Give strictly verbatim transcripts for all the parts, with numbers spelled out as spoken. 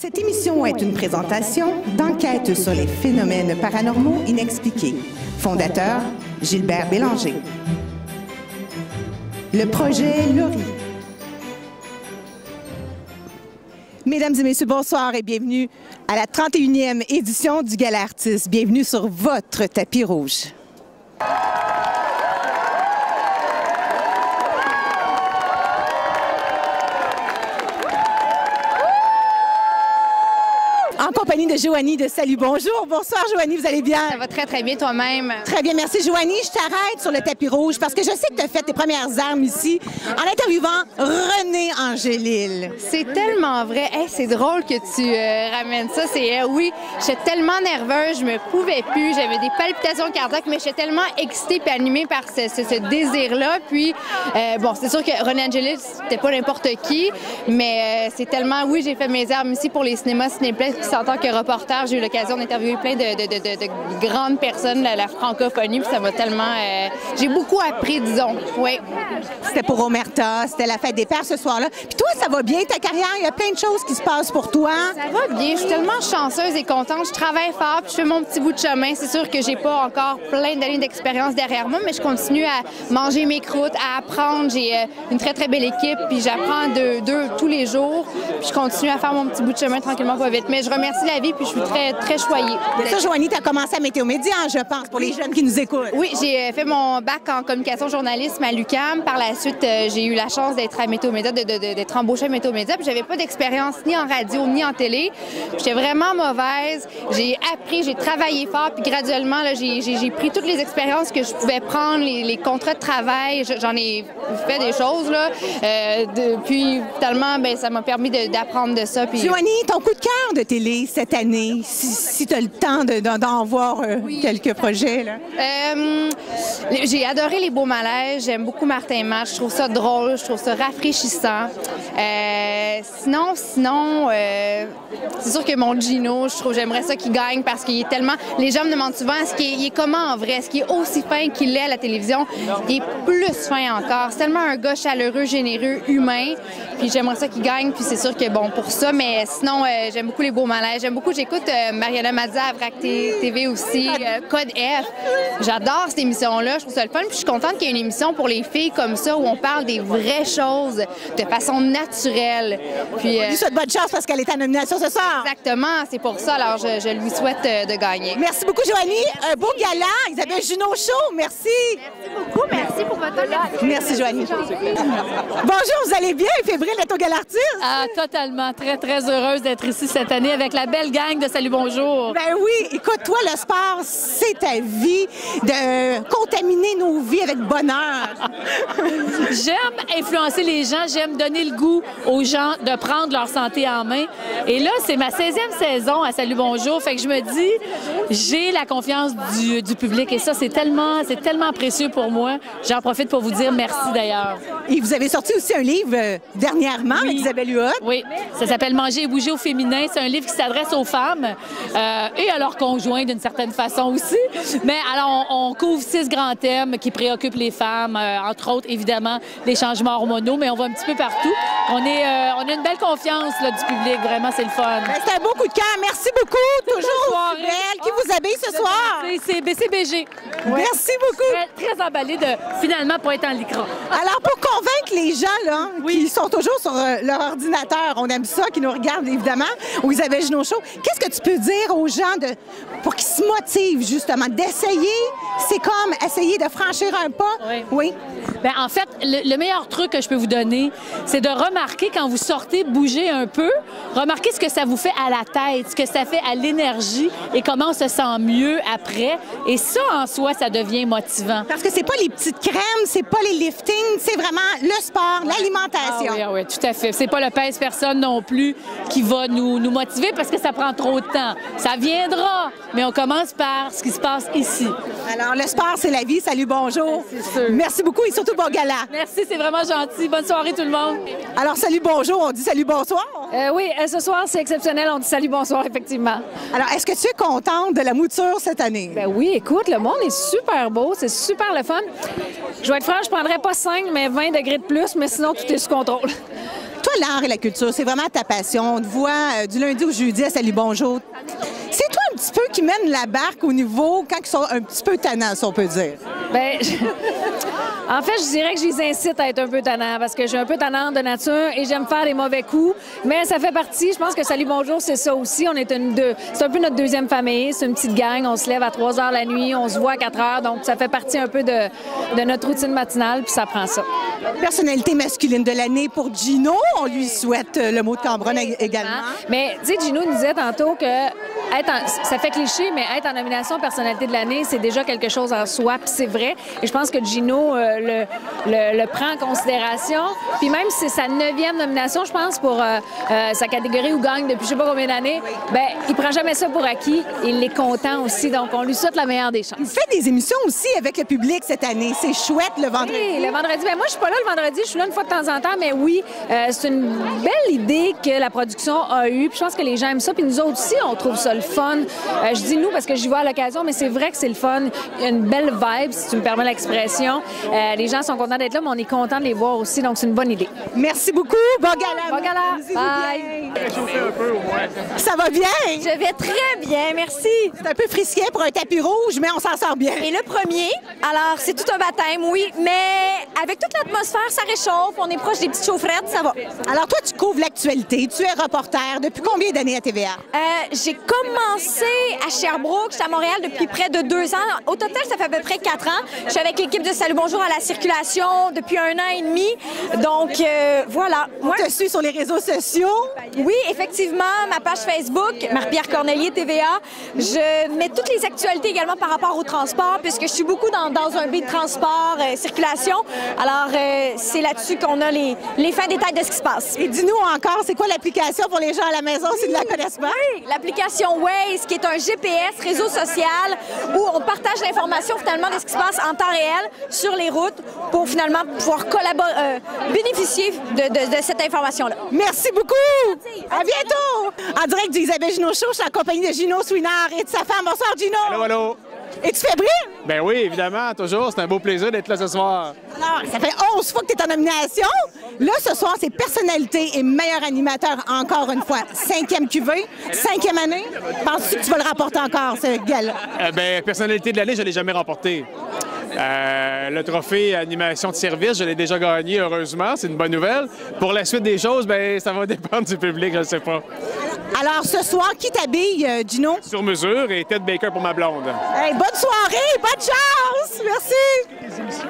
Cette émission est une présentation d'enquête sur les phénomènes paranormaux inexpliqués. Fondateur, Gilbert Bélanger. Le projet Laurie. Mesdames et messieurs, bonsoir et bienvenue à la trente et unième édition du Gala Artis. Bienvenue sur votre tapis rouge. En compagnie de Joanie de Salut, Bonjour! Bonsoir, Joanie, vous allez bien? Ça va très, très bien, toi-même. Très bien, merci. Joanie, je t'arrête sur le tapis rouge parce que je sais que tu as fait tes premières armes ici en interviewant René Angélil. C'est tellement vrai. Hey, c'est drôle que tu euh, ramènes ça. C'est euh, oui, j'étais tellement nerveuse, je me pouvais plus. J'avais des palpitations cardiaques, mais j'étais tellement excitée et animée par ce, ce, ce désir-là. Puis, euh, bon, c'est sûr que René Angélil, c'était pas n'importe qui, mais euh, c'est tellement... Oui, j'ai fait mes armes ici pour les cinémas, cinéplex, en tant que reporter, j'ai eu l'occasion d'interviewer plein de, de, de, de grandes personnes de la francophonie, puis ça m'a tellement... Euh, j'ai beaucoup appris, disons. Oui. C'était pour Omerta, c'était la fête des pères ce soir-là. Puis toi, ça va bien, ta carrière? Il y a plein de choses qui se passent pour toi. Ça va bien. Je suis tellement chanceuse et contente. Je travaille fort, puis je fais mon petit bout de chemin. C'est sûr que j'ai pas encore plein d'années d'expérience derrière moi, mais je continue à manger mes croûtes, à apprendre. J'ai euh, une très, très belle équipe, puis j'apprends de, de, tous les jours. Puis je continue à faire mon petit bout de chemin tranquillement, pas vite. Mais je merci la vie, puis je suis très, très choyée. Ça, Joanie, tu as commencé à Météo-Média, je pense, pour les jeunes qui nous écoutent. Oui, j'ai fait mon bac en communication journalisme à l'U Q A M. Par la suite, j'ai eu la chance d'être à Météo-Média, d'être embauchée à Météo-Média, puis j'avais pas d'expérience ni en radio, ni en télé. J'étais vraiment mauvaise. J'ai appris, j'ai travaillé fort, puis graduellement, j'ai pris toutes les expériences que je pouvais prendre, les, les contrats de travail. J'en ai fait des choses, là. Euh, de, puis, tellement, bien, ça m'a permis d'apprendre de, de ça. Puis... Joanie, ton coup de cœur de télé cette année, si, si tu as le temps d'en voir euh, oui. quelques projets? Euh, j'ai adoré Les Beaux Malaises. J'aime beaucoup Martin Matte. Je trouve ça drôle. Je trouve ça rafraîchissant. Euh, sinon, sinon, euh, c'est sûr que mon Gino, je trouve j'aimerais ça qu'il gagne parce qu'il est tellement... Les gens me demandent souvent, est-ce qu'il est comment en vrai? Est-ce qu'il est aussi fin qu'il l'est à la télévision? Il est plus fin encore. C'est tellement un gars chaleureux, généreux, humain. Puis j'aimerais ça qu'il gagne. Puis c'est sûr que, bon, pour ça. Mais sinon, euh, j'aime beaucoup Les Beaux Malaises. J'aime beaucoup, j'écoute euh, Mariana Mazza à Fracté T V aussi, euh, Code F. J'adore cette émission-là, je trouve ça le fun. Puis je suis contente qu'il y ait une émission pour les filles comme ça où on parle des vraies choses de façon naturelle. Puis, euh... on lui souhaite bonne chance parce qu'elle est en nomination ce soir. Exactement, c'est pour ça. Alors je, je lui souhaite euh, de gagner. Merci beaucoup, Joanie. Un beau gala. Isabelle Juneau Show, merci. Merci beaucoup, merci pour votre temps. Merci, Joanie. Bonjour, vous allez bien? Fébrile d'être au Gala Artis? Ah, totalement. Très, très heureuse d'être ici cette année avec la belle gang de Salut, Bonjour! Ben oui! Écoute, toi, le sport, c'est ta vie, de contaminer nos vies avec bonheur. J'aime influencer les gens, j'aime donner le goût aux gens de prendre leur santé en main. Et là, c'est ma seizième saison à Salut, Bonjour, fait que je me dis, j'ai la confiance du, du public et ça, c'est tellement, c'est tellement précieux pour moi. J'en profite pour vous dire merci, d'ailleurs. Et vous avez sorti aussi un livre euh, dernièrement oui. avec Isabelle Huot. Oui, ça s'appelle « Manger et bouger au féminin ». C'est un livre qui s'adresse aux femmes euh, et à leurs conjoints d'une certaine façon aussi. Mais alors, on, on couvre six grands thèmes qui préoccupent les femmes, euh, entre autres, évidemment, les changements hormonaux, mais on va un petit peu partout. On, est, euh, on a une belle confiance là, du public, vraiment, c'est le fun. C'est un beau coup de cœur. Merci beaucoup. Toujours belle qui vous habille ce soir. C'est B C B G. Ouais. Merci beaucoup. Très, très emballée de finalement pas être en lycra. Alors, pour convaincre les gens là, oui. qui sont toujours sur leur ordinateur, on aime ça, qui nous regardent évidemment, où ils avaient Juneau Show. Qu'est-ce que tu peux dire aux gens de, pour qu'ils se motivent, justement, d'essayer? C'est comme essayer de franchir un pas. Oui. oui. Bien, en fait, le, le meilleur truc que je peux vous donner, c'est de remarquer quand vous sortez, bouger un peu, remarquez ce que ça vous fait à la tête, ce que ça fait à l'énergie et comment on se sent mieux après. Et ça, en soi, ça devient motivant. Parce que c'est pas les petites crèmes, c'est pas les liftings, c'est vraiment le sport, l'alimentation. Ah oui, ah oui, tout à fait. C'est pas le pèse-personne non plus qui va nous, nous motiver parce que ça prend trop de temps. Ça viendra, mais on commence par ce qui se passe ici. Alors, le sport, c'est la vie. Salut, Bonjour. Merci beaucoup et surtout bon gala. Merci, c'est vraiment gentil. Bonne soirée, tout le monde. Alors, Salut, Bonjour, on dit Salut, Bonsoir? Euh, oui, ce soir, c'est exceptionnel. On dit Salut, Bonsoir, effectivement. Alors, est-ce que tu es contente de la mouture cette année? Ben oui, écoute, le monde est super beau. C'est super le fun. Je vais être franche, je prendrais pas cinq, mais vingt degrés de plus, mais sinon, tout est sous contrôle. Toi, l'art et la culture, c'est vraiment ta passion. On te voit euh, du lundi au jeudi à Salut, Bonjour! C'est toi un petit peu qui mène la barque au niveau, quand ils sont un petit peu tannants, si on peut dire. Bien, je... en fait, je dirais que je les incite à être un peu tannants, parce que je suis un peu tannante de nature et j'aime faire des mauvais coups, mais ça fait partie, je pense que Salut, Bonjour, c'est ça aussi. On est une deux. C'est un peu notre deuxième famille, c'est une petite gang, on se lève à trois heures la nuit, on se voit à quatre heures, donc ça fait partie un peu de, de notre routine matinale, puis ça prend ça. Personnalité masculine de l'année pour Gino, on lui souhaite le mot de Cambronne ah, oui, également. Mais, tu sais, Gino nous disait tantôt que, être en, ça fait cliché, mais être en nomination personnalité de l'année, c'est déjà quelque chose en soi, puis c'est vrai. Et je pense que Gino euh, le, le, le prend en considération. Puis même si c'est sa neuvième nomination, je pense, pour euh, euh, sa catégorie où gagne depuis je sais pas combien d'années, bien, il prend jamais ça pour acquis. Il est content aussi, donc on lui souhaite la meilleure des chances. Il fait des émissions aussi avec le public cette année. C'est chouette, le vendredi. Oui, le vendredi. Bien, moi, je suis pas là le vendredi, je suis là une fois de temps en temps, mais oui, euh, c'est une belle idée que la production a eue. Puis je pense que les gens aiment ça, puis nous autres aussi, on trouve ça le fun. Euh, je dis nous parce que j'y vois à l'occasion, mais c'est vrai que c'est le fun. Il y a une belle vibe, si tu me permets l'expression. Euh, les gens sont contents d'être là, mais on est content de les voir aussi, donc c'est une bonne idée. Merci beaucoup. Bon gala. Bon gala. Bye. Ça va bien? Je vais très bien, merci. C'est un peu frisquet pour un tapis rouge, mais on s'en sort bien. Et le premier, alors c'est tout un baptême, oui, mais avec toute l'atmosphère, ça réchauffe, on est proche des petites chaufferettes, ça va. Alors toi, tu couvres l'actualité, tu es reporter depuis combien d'années à T V A? Euh, J'ai commencé à Sherbrooke, j'étais à Montréal depuis près de deux ans. Au total, ça fait à peu près quatre ans. Je suis avec l'équipe de Salut Bonjour à la circulation depuis un an et demi. Donc, euh, voilà. Moi, je te suis sur les réseaux sociaux. Oui, effectivement, ma page Facebook, Marc-Pierre Cornelier T V A. Je mets toutes les actualités également par rapport au transport, puisque je suis beaucoup dans, dans un biais de transport, euh, circulation. Alors, euh, c'est là-dessus qu'on a les, les fins détails de ce qui se passe. Et dis-nous encore, c'est quoi l'application pour les gens à la maison, s'ils ne la connaissent pas? Oui, l'application Waze, qui est un G P S, réseau social, où on partage l'information finalement de ce qui se passe en temps réel sur les routes pour finalement pouvoir collaborer, euh, bénéficier de, de, de cette information-là. Merci beaucoup! Merci. À bientôt! En direct d'Isabelle Juneau Show, je suis en compagnie de Gino Chouinard et de sa femme. Bonsoir, Gino! Allô, allô! Et tu fais brille? Ben oui, évidemment, toujours. C'est un beau plaisir d'être là ce soir. Alors, ça fait onze fois que tu es en nomination. Là, ce soir, c'est personnalité et meilleur animateur encore une fois. Cinquième Q V, cinquième année. Penses-tu que tu vas le remporter encore, ce gala? Euh, ben, personnalité de l'année, je ne l'ai jamais remporté. Euh, le trophée animation de service, je l'ai déjà gagné, heureusement. C'est une bonne nouvelle. Pour la suite des choses, ben, ça va dépendre du public, je ne sais pas. Alors, ce soir, qui t'habille, euh, Gino? Sur mesure et Ted Baker pour ma blonde. Hey, bonne soirée, bonne chance! Merci!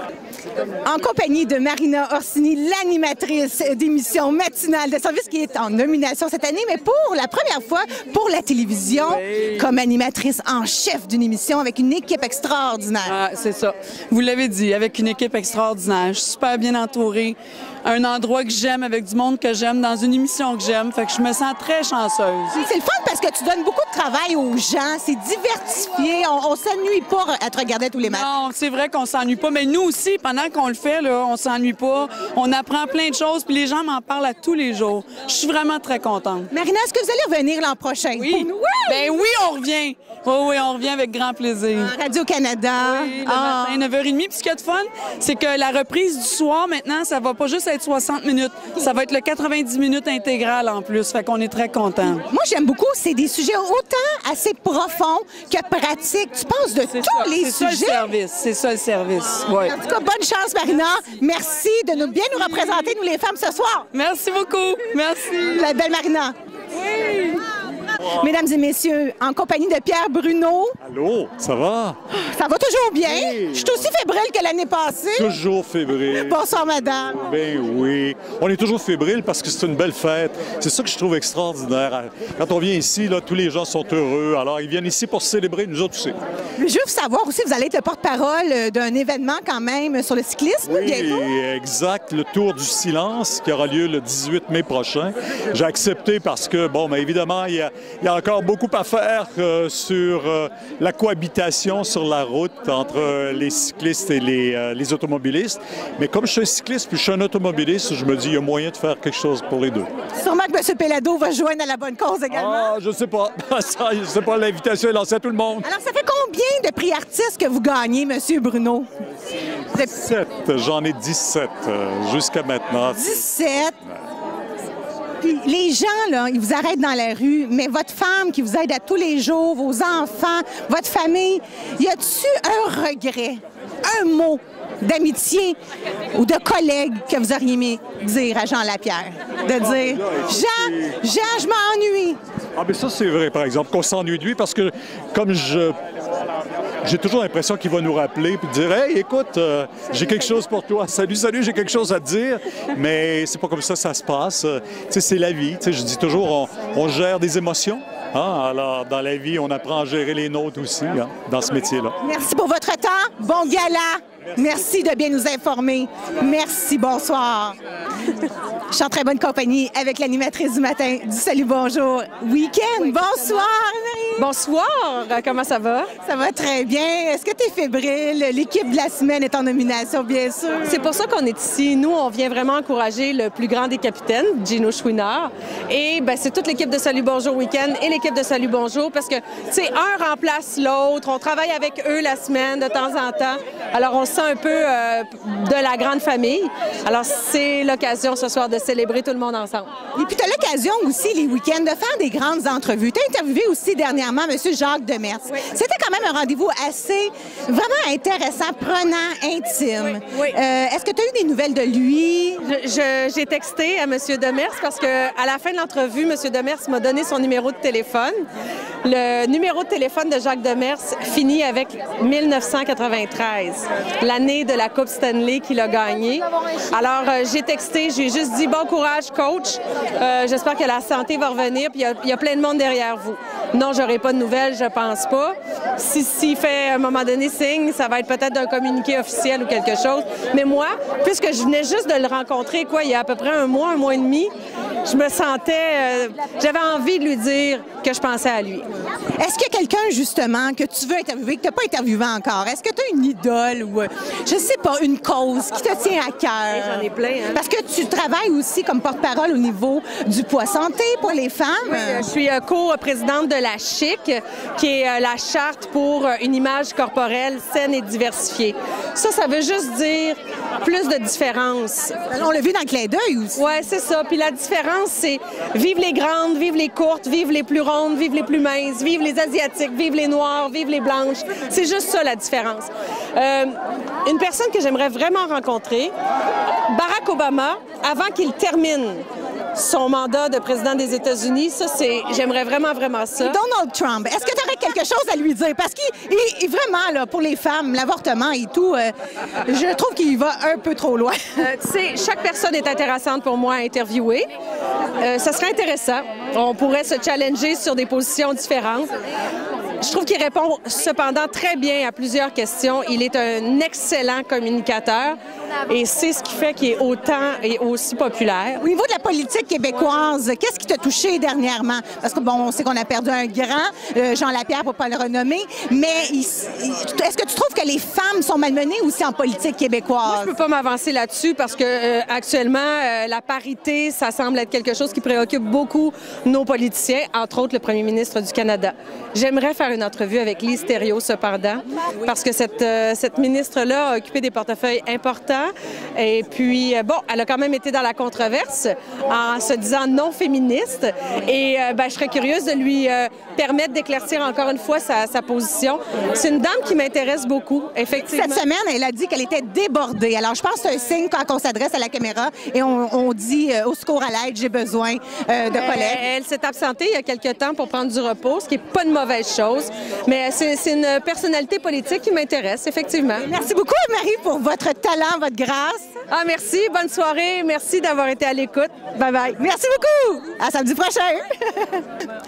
En compagnie de Marina Orsini, l'animatrice d'émission matinale de service qui est en nomination cette année, mais pour la première fois pour la télévision, hey, comme animatrice en chef d'une émission avec une équipe extraordinaire. Ah, c'est ça. Vous l'avez dit, avec une équipe extraordinaire. Je suis super bien entourée. Un endroit que j'aime, avec du monde que j'aime, dans une émission que j'aime. Fait que je me sens très chanceuse. C'est le fun parce que tu donnes beaucoup de travail aux gens. C'est diversifié. On, on s'ennuie pas à te regarder tous les matins. Non, c'est vrai qu'on s'ennuie pas. Mais nous aussi, pendant qu'on le fait, là, on s'ennuie pas. On apprend plein de choses. Puis les gens m'en parlent à tous les jours. Je suis vraiment très contente. Marina, est-ce que vous allez revenir l'an prochain? Oui. Pour nous? Oui! Bien oui, on revient. Oui, oui, on revient avec grand plaisir. Ah, Radio-Canada. Oui, le ah. matin, neuf heures trente. Puis ce qu'il y a de fun, c'est que la reprise du soir, maintenant, ça va pas juste être soixante minutes. Ça va être le quatre-vingt-dix minutes intégral en plus. Fait qu'on est très contents. Moi, j'aime beaucoup. C'est des sujets autant assez profonds que pratiques. Tu penses de tous ça, les sujets. C'est ça le service. C'est ça le service. Ouais. En tout cas, bonne chance, Marina. Merci de nous bien nous représenter, nous les femmes, ce soir. Merci beaucoup. Merci. La belle Marina. Oui. Wow. Mesdames et messieurs, en compagnie de Pierre Bruno. Allô, ça va? Ça va toujours bien. Hey. Je suis aussi fébrile que l'année passée. Toujours fébrile. Bonsoir, madame. Ben oui. On est toujours fébrile parce que c'est une belle fête. C'est ça que je trouve extraordinaire. Quand on vient ici, là, tous les gens sont heureux. Alors, ils viennent ici pour célébrer, nous autres aussi. Mais je veux savoir aussi, vous allez être le porte-parole d'un événement quand même sur le cyclisme, oui, bientôt? Exact. Le Tour du silence qui aura lieu le dix-huit mai prochain. J'ai accepté parce que, bon, bien évidemment, il y a... Il y a encore beaucoup à faire euh, sur euh, la cohabitation sur la route entre euh, les cyclistes et les, euh, les automobilistes. Mais comme je suis un cycliste puis je suis un automobiliste, je me dis qu'il y a moyen de faire quelque chose pour les deux. Sûrement que M. Pelado va joindre à la bonne cause également. Ah, je sais pas. Ça, je sais pas, l'invitation est lancée à tout le monde. Alors, ça fait combien de prix artistes que vous gagnez, M. Bruno? dix-sept. J'en ai dix-sept euh, jusqu'à maintenant. dix-sept? Puis les gens, là, ils vous arrêtent dans la rue, mais votre femme qui vous aide à tous les jours, vos enfants, votre famille, y a-tu un regret, un mot d'amitié ou de collègue que vous auriez aimé dire à Jean Lapierre? De dire, Jean, Jean, je m'ennuie. Ah, mais ça, c'est vrai, par exemple, qu'on s'ennuie de lui parce que, comme je... J'ai toujours l'impression qu'il va nous rappeler et dire « Hey, écoute, euh, j'ai quelque chose pour toi. Salut, salut, j'ai quelque chose à te dire. » Mais c'est pas comme ça que ça se passe. Tu sais, c'est la vie. Tu sais, je dis toujours, on, on gère des émotions. Hein? Alors, dans la vie, on apprend à gérer les nôtres aussi, hein, dans ce métier-là. Merci pour votre temps. Bon gala. Merci de bien nous informer. Merci, bonsoir. Je suis en très bonne compagnie avec l'animatrice du matin du Salut, Bonjour! Week-end. Oui, bonsoir, Marie. Bonsoir. Comment ça va? Ça va très bien. Est-ce que tu es fébrile? L'équipe de la semaine est en nomination, bien sûr. C'est pour ça qu'on est ici. Nous, on vient vraiment encourager le plus grand des capitaines, Gino Chouinard. Et ben, c'est toute l'équipe de Salut, Bonjour! Week-end et l'équipe de Salut, Bonjour! Parce que, tu sais, un remplace l'autre. On travaille avec eux la semaine de temps en temps. Alors, on un peu euh, de la grande famille. Alors, c'est l'occasion ce soir de célébrer tout le monde ensemble. Et puis, tu as l'occasion aussi, les week-ends, de faire des grandes entrevues. Tu as interviewé aussi dernièrement M. Jacques Demers. Oui. C'était quand même un rendez-vous assez, vraiment intéressant, prenant, intime. Oui. Oui. Euh, Est-ce que tu as eu des nouvelles de lui? J'ai texté à M. Demers parce que à la fin de l'entrevue, M. Demers m'a donné son numéro de téléphone. Le numéro de téléphone de Jacques Demers finit avec mille neuf cent quatre-vingt-treize. L'année de la Coupe Stanley qu'il a gagnée. Alors, euh, j'ai texté, j'ai juste dit « Bon courage, coach. Euh, J'espère que la santé va revenir. » Puis, il y, y a plein de monde derrière vous. Non, j'aurai pas de nouvelles, je pense pas. Si, s'il fait, à un moment donné, signe, ça va être peut-être d'un communiqué officiel ou quelque chose. Mais moi, puisque je venais juste de le rencontrer, quoi, il y a à peu près un mois, un mois et demi, je me sentais... Euh, j'avais envie de lui dire que je pensais à lui. Est-ce qu'il y a quelqu'un, justement, que tu veux interviewer, que tu n'as pas interviewé encore? Est-ce que tu as une idole ou... Je sais pas, une cause qui te tient à cœur. J'en ai plein. Hein? Parce que tu travailles aussi comme porte-parole au niveau du poids santé pour les femmes. Oui, je suis co-présidente de la C H I C, qui est la charte pour une image corporelle saine et diversifiée. Ça, ça veut juste dire plus de différence. On l'a vu dans le clin d'œil aussi. Oui, c'est ça. Puis la différence, c'est vive les grandes, vive les courtes, vive les plus rondes, vive les plus minces, vive les asiatiques, vive les noirs, vive les blanches. C'est juste ça, la différence. Euh, Une personne que j'aimerais vraiment rencontrer, Barack Obama, avant qu'il termine son mandat de président des États-Unis, ça, c'est... J'aimerais vraiment, vraiment ça. Et Donald Trump, est-ce que tu aurais quelque chose à lui dire? Parce qu'il, vraiment, là, pour les femmes, l'avortement et tout, euh, je trouve qu'il va un peu trop loin. Euh, tu sais, chaque personne est intéressante pour moi à interviewer. Euh, ça serait intéressant. On pourrait se challenger sur des positions différentes. Je trouve qu'il répond cependant très bien à plusieurs questions. Il est un excellent communicateur et c'est ce qui fait qu'il est autant et aussi populaire. Au niveau de la politique québécoise, qu'est-ce qui t'a touché dernièrement? Parce que, bon, on sait qu'on a perdu un grand, euh, Jean Lapierre, pour ne pas le renommer, mais est-ce que tu trouves que les femmes sont malmenées aussi en politique québécoise? Moi, je ne peux pas m'avancer là-dessus parce que euh, actuellement, euh, la parité, ça semble être quelque chose qui préoccupe beaucoup nos politiciens, entre autres le premier ministre du Canada. J'aimerais faire une entrevue avec Lise Thériault, cependant, parce que cette, euh, cette ministre-là a occupé des portefeuilles importants. Et puis, euh, bon, elle a quand même été dans la controverse en se disant non féministe. Et euh, ben, je serais curieuse de lui euh, permettre d'éclaircir encore une fois sa, sa position. C'est une dame qui m'intéresse beaucoup, effectivement. Cette semaine, elle a dit qu'elle était débordée. Alors, je pense que c'est un signe quand on s'adresse à la caméra et on, on dit euh, au secours, à l'aide, j'ai besoin euh, de collègues. Elle, elle s'est absentée il y a quelque temps pour prendre du repos, ce qui n'est pas une mauvaise chose. Mais c'est une personnalité politique qui m'intéresse, effectivement. Merci beaucoup, Marie, pour votre talent, votre grâce. Ah, merci. Bonne soirée. Merci d'avoir été à l'écoute. Bye-bye. Merci beaucoup. À samedi prochain.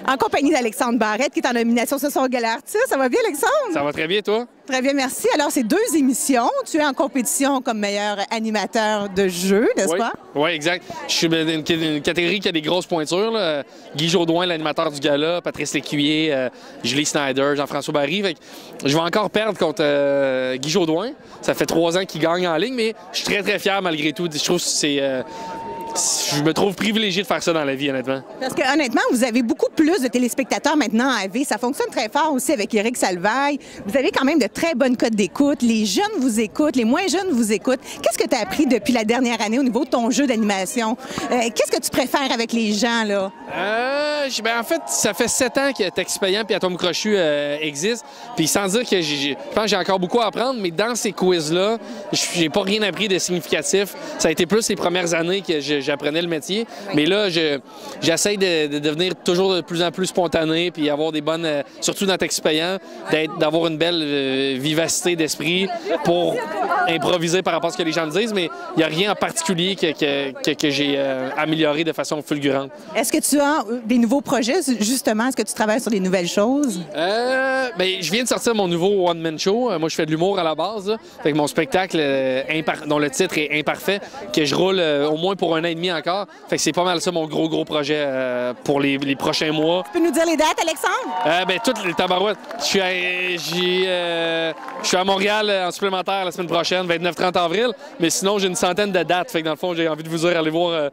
En compagnie d'Alexandre Barrette, qui est en nomination ce soir au Gala Artis. Ça va bien, Alexandre? Ça va très bien, toi? Très bien, merci. Alors, c'est deux émissions. Tu es en compétition comme meilleur animateur de jeu, n'est-ce oui. pas? Oui, exact. Je suis une, une catégorie qui a des grosses pointures, là. Guy Jodoin, l'animateur du gala, Patrice Lécuyer, euh, Julie Snyder, Jean-François Barry. Fait que je vais encore perdre contre euh, Guy Jodoin. Ça fait trois ans qu'il gagne en ligne, mais je suis très, très fier malgré tout. Je trouve que c'est... Euh, je me trouve privilégié de faire ça dans la vie, honnêtement. Parce que honnêtement, vous avez beaucoup plus de téléspectateurs maintenant à V. Ça fonctionne très fort aussi avec Éric Salvail. Vous avez quand même de très bonnes cotes d'écoute. Les jeunes vous écoutent, les moins jeunes vous écoutent. Qu'est-ce que tu as appris depuis la dernière année au niveau de ton jeu d'animation? Euh, Qu'est-ce que tu préfères avec les gens, là? Euh, ben, en fait, ça fait sept ans que Taxi Payant et Atome Crochu euh, existent. Puis sans dire que je pense que j'ai encore beaucoup à apprendre, mais dans ces quiz-là, j'ai pas rien appris de significatif. Ça a été plus les premières années que j'apprenais le métier. Oui. Mais là, j'essaie je, de, de devenir toujours de plus en plus spontané puis avoir des bonnes, euh, surtout dans Taxi Payant, d'avoir une belle euh, vivacité d'esprit pour improviser par rapport à ce que les gens me disent. Mais il n'y a rien en particulier que, que, que, que j'ai euh, amélioré de façon fulgurante. Est-ce que tu as des nouveaux projets, justement? Est-ce que tu travailles sur des nouvelles choses? Euh, ben, je viens de sortir mon nouveau one-man show. Moi, je fais de l'humour à la base, là. Fait que mon spectacle, euh, impar... dont le titre est Imparfait, que je roule euh, au moins pour un an et demi encore. Fait que c'est pas mal ça, mon gros, gros projet euh, pour les, les prochains mois. Tu peux nous dire les dates, Alexandre? Euh, ben, toutes les tabarouettes. Je suis à, euh, je suis à Montréal en supplémentaire la semaine prochaine, vingt-neuf trente avril. Mais sinon, j'ai une centaine de dates. Fait que dans le fond, j'ai envie de vous dire, allez voir euh,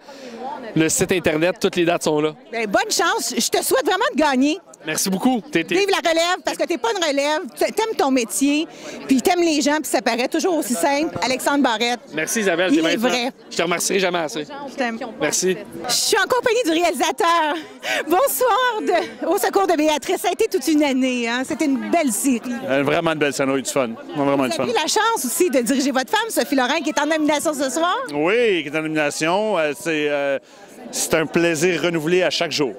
le site Internet. Toutes les dates sont là. Bien, bonne chance. Je te souhaite vraiment de gagner. Merci beaucoup. T'es, t'es... Vive la relève, parce que t'es pas une relève. T'aimes ton métier, puis t'aimes les gens, puis ça paraît toujours aussi simple. Alexandre Barrette. Merci, Isabelle. Il est vrai. Je te remercierai jamais assez. Je t'aime. Merci. Je suis en compagnie du réalisateur. Bonsoir de... Au secours de Béatrice. Ça a été toute une année. Hein? C'était une belle série. Euh, vraiment une belle scène. On a eu du fun. Vraiment du fun. Vous avez eu la chance aussi de diriger votre femme, Sophie Lorain, qui est en nomination ce soir. Oui, qui est en nomination. Euh, C'est euh, un plaisir renouvelé à chaque jour.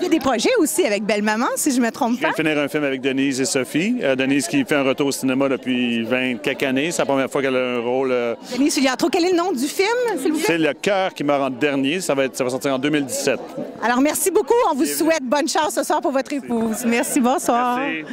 Il y a des projets aussi avec Belle-Maman, si je ne me trompe pas. Je viens de finir un film avec Denise et Sophie. Euh, Denise qui fait un retour au cinéma depuis vingt quelques années. C'est la première fois qu'elle a un rôle... Euh... Denise Suliatro, quel est le nom du film? C'est Le cœur qui meurt en dernier. Ça va, être, ça va sortir en deux mille dix-sept. Alors, merci beaucoup. On vous souhaite bonne chance ce soir pour votre épouse. Merci, bonsoir. Merci.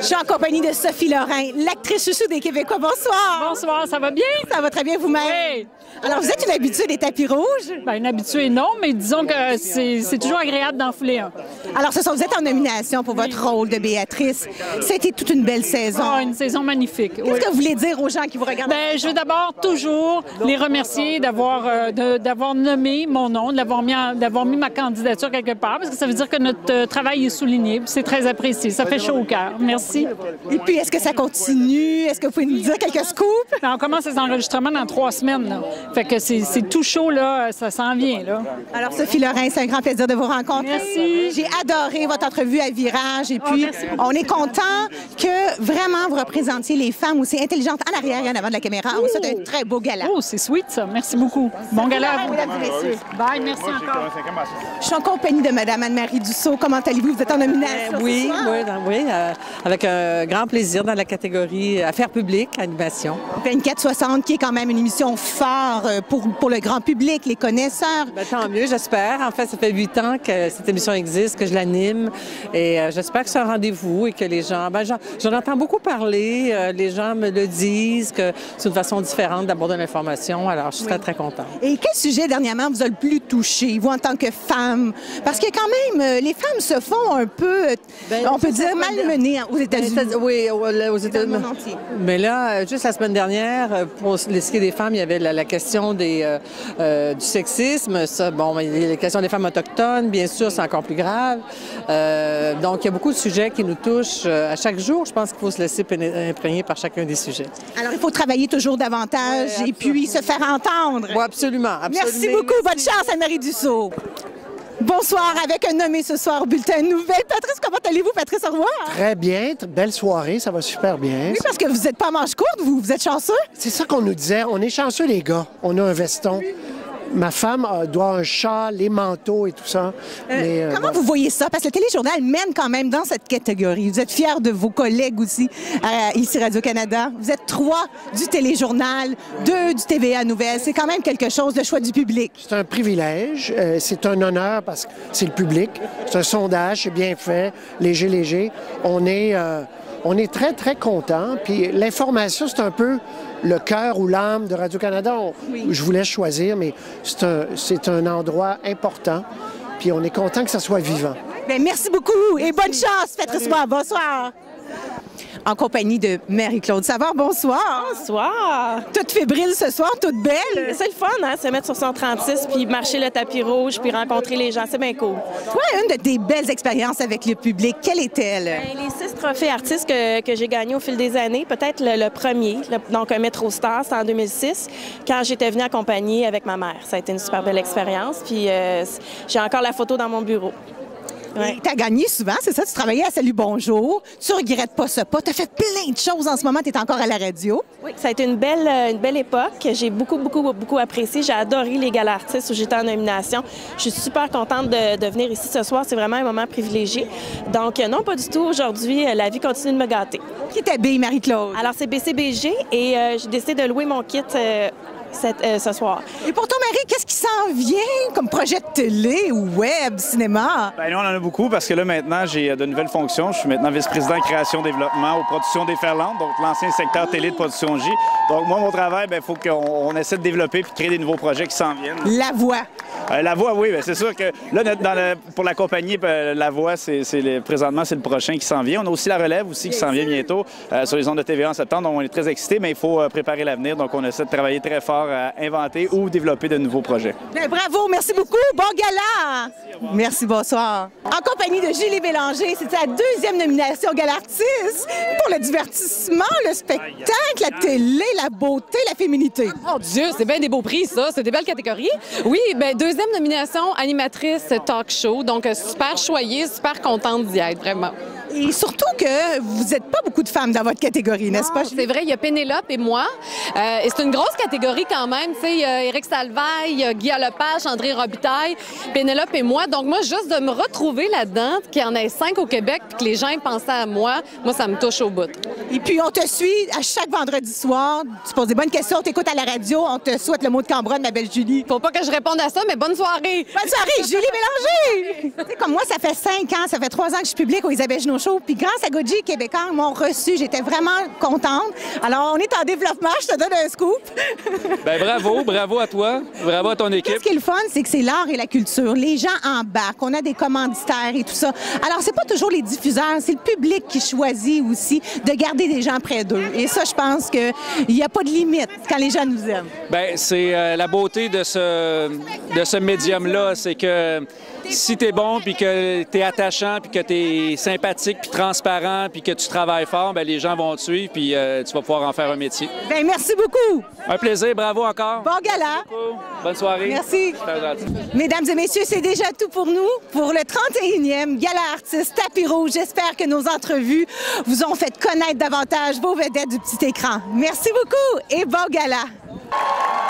Je suis en compagnie de Sophie Lorain, l'actrice chouchou des Québécois. Bonsoir. Bonsoir, ça va bien? Ça va très bien vous-même. Oui. Alors, vous êtes une habituée des tapis rouges? Bien, une habituée, non, mais disons que c'est toujours agréable d'en fouler un. Alors, ce sont, vous êtes en nomination pour votre oui. rôle de Béatrice. C'était toute une belle saison. Ah, une saison magnifique. Qu'est-ce oui. que vous voulez dire aux gens qui vous regardent? Bien, je veux d'abord toujours les remercier d'avoir euh, d'avoir nommé mon nom, d'avoir mis, mis ma candidature quelque part, parce que ça veut dire que notre travail est souligné, c'est très apprécié. Ça fait chaud au cœur. Merci. Et puis, est-ce que ça continue? Est-ce que vous pouvez nous dire quelques scoops? Non, on commence les enregistrements dans trois semaines. Là. Fait que c'est tout chaud, là. Ça s'en vient, là. Alors, Sophie Lorain, c'est un grand plaisir de vous rencontrer. Merci. J'ai adoré votre entrevue à Virage. Et puis, oh, on est content que vraiment vous représentiez les femmes aussi intelligentes en arrière et en avant de la caméra. Oh. Ça, c'est un très beau gala. Oh, c'est sweet, ça. Merci beaucoup. Bon gala à vous. Mesdames et messieurs. Bye, merci encore. Je suis en compagnie de Mme Anne-Marie Dussault. Comment allez-vous? Vous êtes en nomination? Oui, oui, oui. Euh... Avec un grand plaisir dans la catégorie Affaires publiques, animation. vingt-quatre soixante, qui est quand même une émission phare pour, pour le grand public, les connaisseurs. Ben, tant mieux, j'espère. En fait, ça fait huit ans que cette émission existe, que je l'anime. Et euh, j'espère que c'est un rendez-vous et que les gens... Ben, j'en en entends beaucoup parler. Euh, les gens me le disent, que c'est une façon différente d'aborder l'information. Alors, je suis oui. très, très contente. Et quel sujet, dernièrement, vous a le plus touché, vous, en tant que femme? Parce que, quand même, les femmes se font un peu, ben, on peut dire, malmenées. Aux États-Unis. Oui, aux États-Unis. Mais là, juste la semaine dernière, pour ce qui est des femmes, il y avait la, la question des, euh, du sexisme. Ça, bon, la question des femmes autochtones, bien sûr, c'est encore plus grave. Euh, donc, il y a beaucoup de sujets qui nous touchent à chaque jour. Je pense qu'il faut se laisser imprégner par chacun des sujets. Alors, il faut travailler toujours davantage oui, et puis se faire entendre. Oui, absolument. absolument. Merci beaucoup. Bonne chance, Anne-Marie Dussault. Bonsoir, avec un nommé ce soir au bulletin nouvelle. Patrice, comment allez-vous, Patrice? Au revoir. Très bien, belle soirée, ça va super bien. Oui, parce que vous n'êtes pas manche courte, vous, vous êtes chanceux. C'est ça qu'on nous disait, on est chanceux les gars, on a un veston. Oui. Ma femme doit un chat, les manteaux et tout ça. Euh, mais, euh, comment bon... vous voyez ça? Parce que le téléjournal mène quand même dans cette catégorie. Vous êtes fiers de vos collègues aussi, euh, ici Radio-Canada. Vous êtes trois du téléjournal, deux du T V A Nouvelles. C'est quand même quelque chose, le choix du public. C'est un privilège, euh, c'est un honneur parce que c'est le public. C'est un sondage, c'est bien fait, léger, léger. On est... Euh... On est très, très contents. Puis l'information, c'est un peu le cœur ou l'âme de Radio-Canada. Oui. Je vous laisse choisir, mais c'est un, c'est un endroit important. Puis on est content que ça soit vivant. Bien, merci beaucoup et bonne chance, Patrice. Bonsoir. en compagnie de Marie-Claude Savard. Bonsoir! Bonsoir! Toute fébrile ce soir, toute belle! C'est le fun, hein, se mettre sur cent trente-six, puis marcher le tapis rouge, puis rencontrer les gens. C'est bien cool. Toi, une de tes belles expériences avec le public, quelle est-elle? Bien, les six trophées artistes que, que j'ai gagnés au fil des années, peut-être le, le premier, le, donc un Métro Star, c'est en deux mille six, quand j'étais venue accompagnée avec ma mère. Ça a été une super belle expérience, puis euh, j'ai encore la photo dans mon bureau. Ouais. Tu as gagné souvent, c'est ça? Tu travaillais à Salut, Bonjour. Tu ne regrettes pas ce pas. Tu as fait plein de choses en ce moment. Tu es encore à la radio. Oui, ça a été une belle, une belle époque. J'ai beaucoup, beaucoup, beaucoup apprécié. J'ai adoré les Gala Artis où j'étais en nomination. Je suis super contente de, de venir ici ce soir. C'est vraiment un moment privilégié. Donc, non, pas du tout. Aujourd'hui, la vie continue de me gâter. Qui t'habille, Marie-Claude? Alors, c'est B C B G et euh, j'ai décidé de louer mon kit euh, Cette, euh, ce soir. Et pour ton mari, qu'est-ce qui s'en vient comme projet de télé ou web, cinéma? Bien, nous, on en a beaucoup parce que là, maintenant, j'ai de nouvelles fonctions. Je suis maintenant vice-président création-développement aux productions des Ferlandes, donc l'ancien secteur télé de production J. Donc, moi, mon travail, il faut qu'on essaie de développer puis de créer des nouveaux projets qui s'en viennent. La voix. Euh, la voix, oui. C'est sûr que là, dans le, pour la compagnie, bien, la voix, c'est le, présentement, c'est le prochain qui s'en vient. On a aussi la relève aussi qui s'en vient bientôt euh, sur les ondes de T V A en septembre. Donc, on est très excités, mais il faut euh, préparer l'avenir. Donc, on essaie de travailler très fort à inventer ou développer de nouveaux projets. Bien, bravo, merci beaucoup, bon gala! Merci, merci, bonsoir. En compagnie de Julie Bélanger, c'était la deuxième nomination Gala Artis pour le divertissement, le spectacle, la télé, la beauté, la féminité. Oh mon Dieu, c'est bien des beaux prix, ça, c'est des belles catégories. Oui, bien, deuxième nomination, animatrice talk show, donc super choyée, super contente d'y être, vraiment. Et surtout que vous n'êtes pas beaucoup de femmes dans votre catégorie, n'est-ce pas? C'est vrai, il y a Pénélope et moi. Euh, et c'est une grosse catégorie quand même. Tu sais, Éric Salvail, Guy Jodoin, André Robitaille, Pénélope et moi. Donc moi, juste de me retrouver là-dedans, qu'il y en ait cinq au Québec, puis que les gens pensaient à moi, moi, ça me touche au bout. Et puis, on te suit à chaque vendredi soir. Tu poses des bonnes questions, on t'écoute à la radio, on te souhaite le mot de Cambronne, ma belle Julie. Faut pas que je réponde à ça, mais bonne soirée! Bonne soirée, Julie Bélanger! Tu sais, comme moi, ça fait cinq ans, ça fait trois ans que je publie au Isabelle Juneau Show. Puis grâce à Goji, Québécois m'ont reçu. J'étais vraiment contente. Alors, on est en développement. Je te donne un scoop. Bien, bravo. Bravo à toi. Bravo à ton équipe. Ce qui est le fun, c'est que c'est l'art et la culture. Les gens embarquent. On a des commanditaires et tout ça. Alors, c'est pas toujours les diffuseurs. C'est le public qui choisit aussi de garder des gens près d'eux. Et ça, je pense qu'il n'y a pas de limite quand les gens nous aiment. Bien, c'est euh, la beauté de ce, de ce médium-là. C'est que si t'es bon, puis que t'es attachant, puis que t'es sympathique, puis transparent, puis que tu travailles fort, bien, les gens vont te suivre, puis euh, tu vas pouvoir en faire un métier. Bien, merci beaucoup! Un plaisir, bravo encore! Bon gala! Bonne soirée! Merci! Mesdames et messieurs, c'est déjà tout pour nous, pour le trente et unième Gala Artis Tapis Rouge. J'espère que nos entrevues vous ont fait connaître davantage vos vedettes du petit écran. Merci beaucoup et bon gala!